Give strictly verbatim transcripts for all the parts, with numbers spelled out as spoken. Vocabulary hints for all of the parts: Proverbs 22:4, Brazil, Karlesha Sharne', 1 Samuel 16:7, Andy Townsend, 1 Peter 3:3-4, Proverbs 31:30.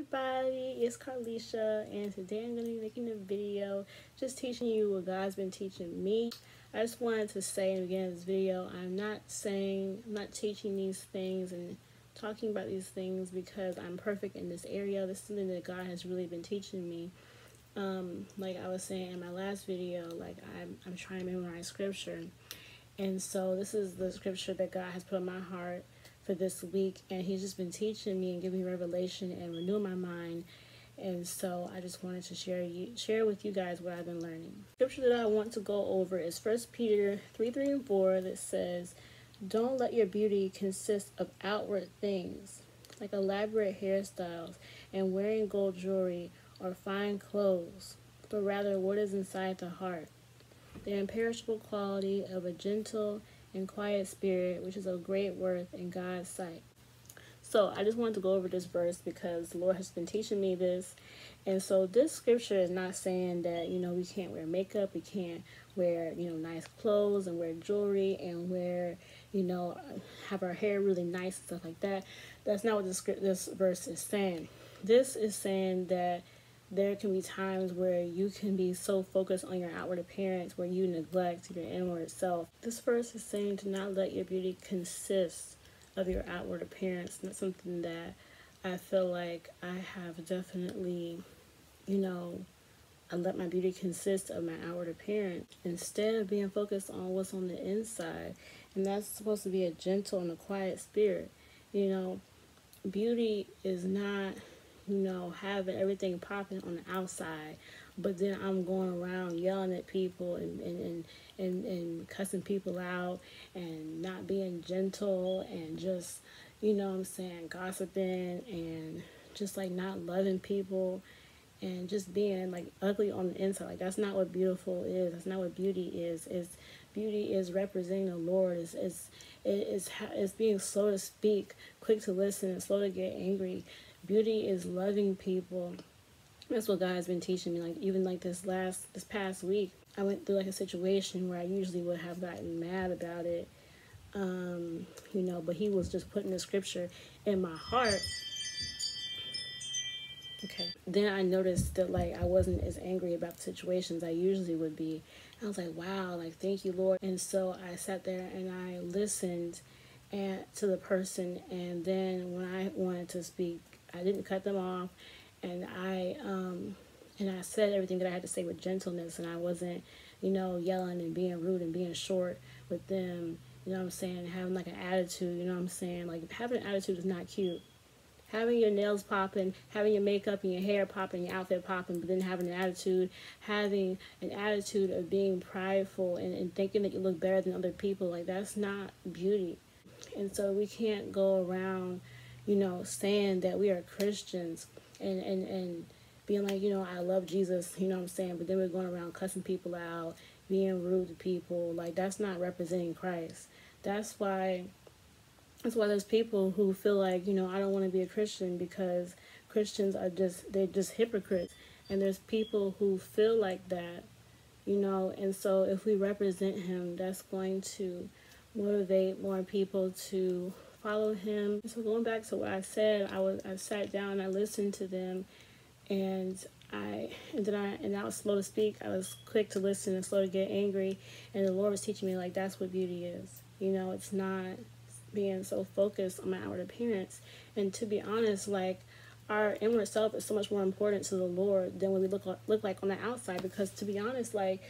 everybody, it's Karlesha, and today I'm going to be making a video just teaching you what God's been teaching me. I just wanted to say in the beginning of this video, I'm not saying, I'm not teaching these things and talking about these things because I'm perfect in this area. This is something that God has really been teaching me. Um, like I was saying in my last video, like I'm, I'm trying to memorize scripture. And so this is the scripture that God has put on my heart for this week, and he's just been teaching me and giving me revelation and renewing my mind. And so I just wanted to share you share with you guys what I've been learning. The scripture that I want to go over is First Peter three, three and four, that says, "Don't let your beauty consist of outward things, like elaborate hairstyles and wearing gold jewelry or fine clothes, but rather what is inside the heart, the imperishable quality of a gentle and quiet spirit, which is of great worth in God's sight." So I just wanted to go over this verse because the Lord has been teaching me this. And so this scripture is not saying that, you know, we can't wear makeup, we can't wear, you know, nice clothes and wear jewelry and wear, you know, have our hair really nice and stuff like that. That's not what this, this verse is saying. This is saying that there can be times where you can be so focused on your outward appearance where you neglect your inward self. This verse is saying to not let your beauty consist of your outward appearance. That's something that I feel like I have definitely, you know, I let my beauty consist of my outward appearance instead of being focused on what's on the inside. And that's supposed to be a gentle and a quiet spirit. You know, beauty is not, you know, having everything popping on the outside, but then I'm going around yelling at people and and, and and and cussing people out and not being gentle and just, you know what I'm saying, gossiping and just like not loving people and just being like ugly on the inside. Like, that's not what beautiful is. That's not what beauty is. It's beauty is representing the Lord. It's it's it's, it's being slow to speak, quick to listen, and slow to get angry. Beauty is loving people. That's what God has been teaching me. Like, even like this last, this past week, I went through like a situation where I usually would have gotten mad about it. Um, you know, but he was just putting the scripture in my heart. Okay. Then I noticed that like I wasn't as angry about the situations I usually would be. I was like, wow, like, thank you, Lord. And so I sat there and I listened and to the person, and then when I wanted to speak, I didn't cut them off, and I um, and I said everything that I had to say with gentleness, and I wasn't, you know, yelling and being rude and being short with them, you know what I'm saying, having like an attitude, you know what I'm saying, like having an attitude is not cute. Having your nails popping, having your makeup and your hair popping, your outfit popping, but then having an attitude, having an attitude of being prideful and, and thinking that you look better than other people, like, that's not beauty. And so we can't go around, you know, saying that we are Christians and, and, and being like, you know, I love Jesus, you know what I'm saying? But then we're going around cussing people out, being rude to people. Like, that's not representing Christ. That's why, that's why there's people who feel like, you know, I don't want to be a Christian because Christians are just, they're just hypocrites. And there's people who feel like that, you know, and so if we represent him, that's going to motivate more people to follow him. So going back to what I said, I was I sat down and I listened to them, and I and then I and I was slow to speak. I was quick to listen and slow to get angry. And the Lord was teaching me, like, that's what beauty is. You know, it's not being so focused on my outward appearance. And to be honest, like, our inward self is so much more important to the Lord than what we look look like on the outside. Because to be honest, like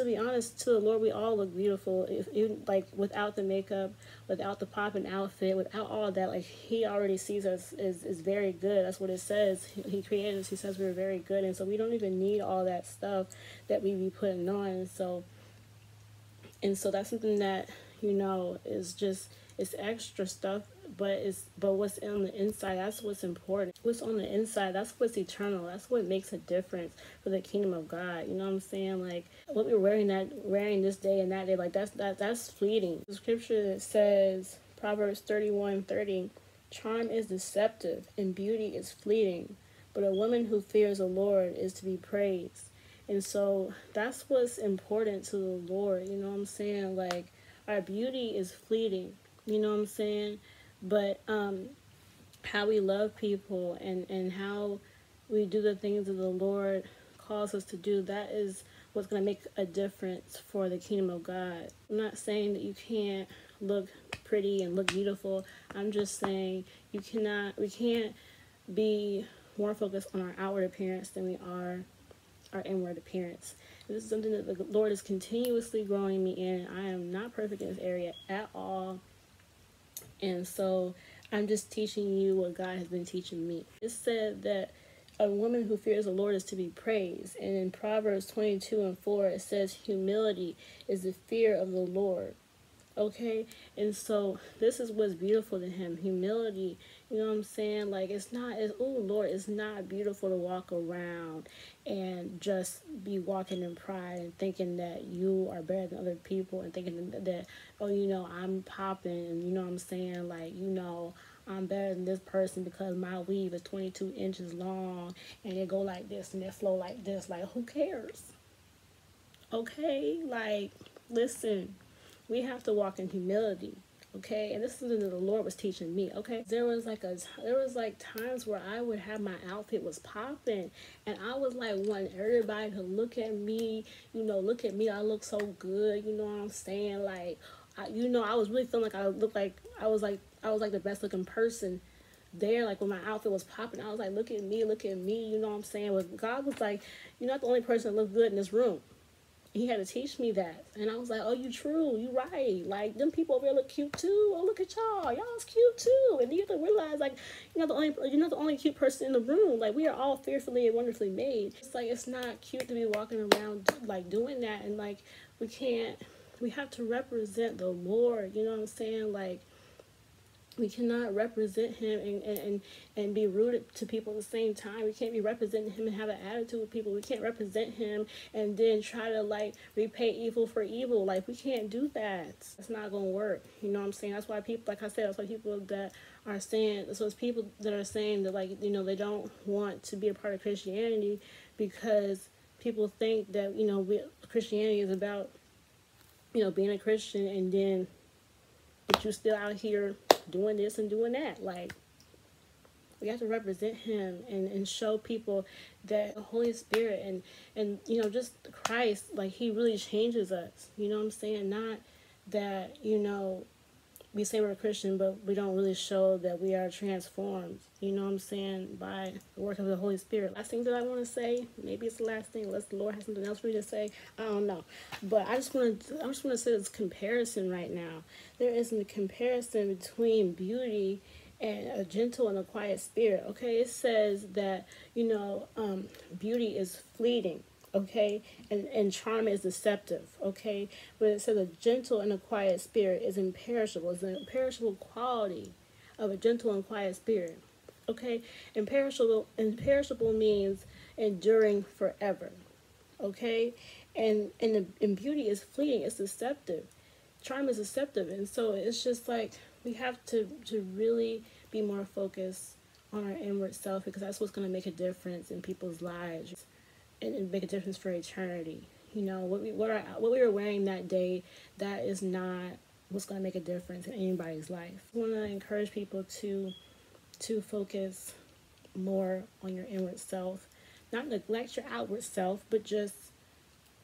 To be honest, to the Lord, we all look beautiful. If, even like without the makeup, without the popping outfit, without all that, like, he already sees us as is very good. That's what it says. He, he created us. He says we're very good, and so we don't even need all that stuff that we be putting on. And so, and so that's something that, you know, is just, it's extra stuff. But it's but what's on the inside, that's what's important. What's on the inside, that's what's eternal. That's what makes a difference for the kingdom of God. You know what I'm saying? Like, what we're wearing that wearing this day and that day, like, that's that that's fleeting. The scripture that says, Proverbs thirty-one thirty, "Charm is deceptive and beauty is fleeting, but a woman who fears the Lord is to be praised." And so that's what's important to the Lord. You know what I'm saying? Like, our beauty is fleeting. You know what I'm saying? But um, how we love people and, and how we do the things that the Lord calls us to do, that is what's going to make a difference for the kingdom of God. I'm not saying that you can't look pretty and look beautiful. I'm just saying you cannot, we can't be more focused on our outward appearance than we are our inward appearance. And this is something that the Lord is continuously growing me in. I am not perfect in this area at all. And so I'm just teaching you what God has been teaching me. It said that a woman who fears the Lord is to be praised. And in Proverbs twenty-two and four, it says humility is the fear of the Lord. Okay? And so this is what's beautiful to him. Humility. You know what I'm saying? Like, it's not, it's, oh Lord, it's not beautiful to walk around and just be walking in pride and thinking that you are better than other people and thinking that, that oh, you know, I'm popping, and you know what I'm saying? Like, you know, I'm better than this person because my weave is twenty-two inches long and it go like this and it flow like this. Like, who cares? Okay? Like, listen, we have to walk in humility. Okay, and this is something that the Lord was teaching me. Okay, there was like a there was like times where I would have my outfit was popping, and I was like wanting everybody to look at me. You know, look at me. I look so good. You know what I'm saying? Like, I, you know, I was really feeling like I looked like I was like I was like the best looking person there. Like when my outfit was popping, I was like, look at me, look at me. You know what I'm saying? But God was like, you're not the only person that looked good in this room. He had to teach me that. And I was like, oh, you true. You right. Like, them people over there look cute, too. Oh, look at y'all. Y'all's cute, too. And you have to realize, like, you're not the only, you're not the only cute person in the room. Like, we are all fearfully and wonderfully made. It's like, it's not cute to be walking around, like, doing that. And, like, we can't, we have to represent the Lord. You know what I'm saying? Like, we cannot represent him and, and, and be rude to people at the same time. We can't be representing him and have an attitude with people. We can't represent him and then try to, like, repay evil for evil. Like, we can't do that. It's not going to work. You know what I'm saying? That's why people, like I said, that's why people that are saying, so it's people that are saying that, like, you know, they don't want to be a part of Christianity because people think that, you know, we, Christianity is about, you know, being a Christian and then, but you're still out here doing this and doing that. Like, we have to represent him and, and show people that the Holy Spirit and, and, you know, just Christ, like, he really changes us. You know what I'm saying? Not that, you know, we say we're a Christian, but we don't really show that we are transformed. You know what I'm saying? By the work of the Holy Spirit. Last thing that I want to say, maybe it's the last thing, unless the Lord has something else for me to say. I don't know. But I just want to, I just want to say this comparison right now. There isn't a comparison between beauty and a gentle and a quiet spirit. Okay, it says that, you know, um, beauty is fleeting. Okay, and, and charm is deceptive, okay? But it says a gentle and a quiet spirit is imperishable. It's an imperishable quality of a gentle and quiet spirit, okay? Imperishable, imperishable means enduring forever, okay? And, and, the, and beauty is fleeting, it's deceptive. Charm is deceptive, and so it's just like we have to, to really be more focused on our inward self, because that's what's going to make a difference in people's lives and make a difference for eternity. You know, what we what, are, what we were wearing that day, that is not what's going to make a difference in anybody's life. I want to encourage people to to focus more on your inward self, not neglect your outward self, but just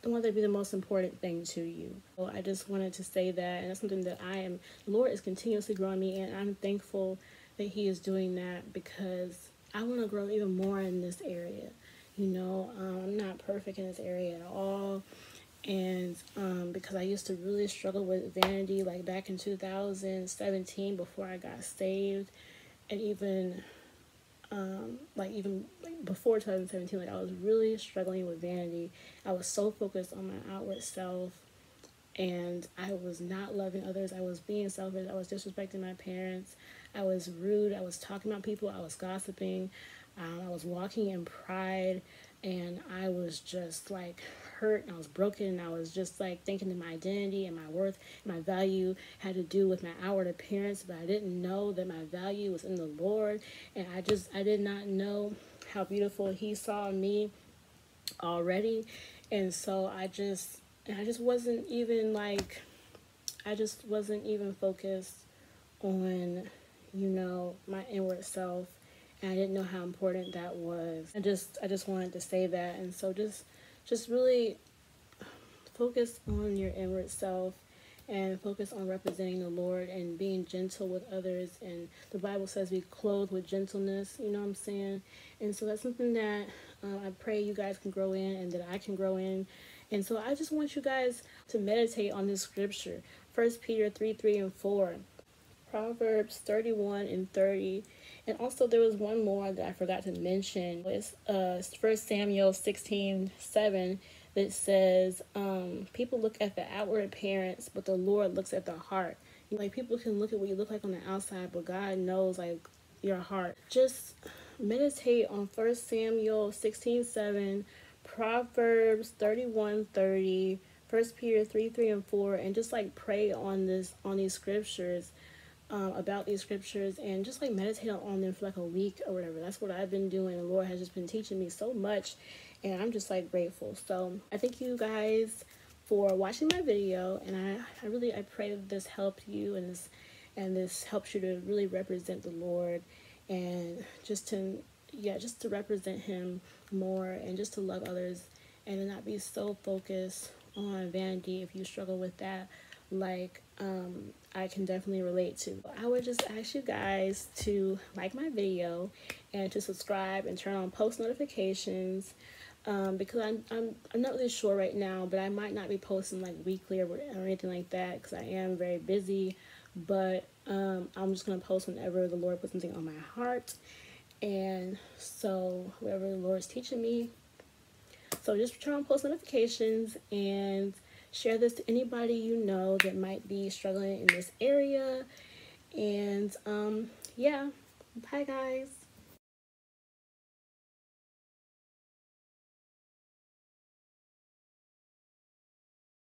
the one that be the most important thing to you. So I just wanted to say that, and that's something that I am, the Lord is continuously growing me, and I'm thankful that he is doing that, because I want to grow even more in this area. You know, um, I'm not perfect in this area at all, and um, because I used to really struggle with vanity, like back in two thousand seventeen before I got saved, and even um, like even like before twenty seventeen, like I was really struggling with vanity. I was so focused on my outward self, and I was not loving others. I was being selfish. I was disrespecting my parents. I was rude. I was talking about people. I was gossiping. Um, I was walking in pride, and I was just like hurt, and I was broken, and I was just like thinking that my identity and my worth and my value had to do with my outward appearance, but I didn't know that my value was in the Lord, and I just, I did not know how beautiful he saw me already, and so I just, I just wasn't even like, I just wasn't even focused on you know, my inward self, and I didn't know how important that was. I just I just wanted to say that. And so just just really focus on your inward self and focus on representing the Lord and being gentle with others. And the Bible says we clothe with gentleness, you know what I'm saying? And so that's something that uh, I pray you guys can grow in and that I can grow in. And so I just want you guys to meditate on this scripture, First Peter three, three and four, Proverbs thirty-one and thirty. And also there was one more that I forgot to mention. It's uh, First Samuel sixteen, seven. That says, um, people look at the outward appearance, but the Lord looks at the heart. Like, people can look at what you look like on the outside, but God knows, like, your heart. Just meditate on First Samuel sixteen, seven, Proverbs thirty-one, thirty, First Peter three, three and four, and just, like, pray on this, on these scriptures, um, about these scriptures, and just, like, meditate on them for, like, a week or whatever. That's what I've been doing. The Lord has just been teaching me so much. And I'm just like grateful. So I thank you guys for watching my video, and I, I really I pray that this helped you, and this and this helps you to really represent the Lord, and just to yeah just to represent Him more, and just to love others, and to not be so focused on vanity if you struggle with that. Like um I can definitely relate to. I would just ask you guys to like my video and to subscribe and turn on post notifications. Um, because I'm, I'm, I'm not really sure right now, but I might not be posting like weekly or, or anything like that, because I am very busy. But um, I'm just going to post whenever the Lord puts something on my heart. And so whatever the Lord is teaching me. So just turn on post notifications and share this to anybody you know that might be struggling in this area. And um, yeah, bye guys.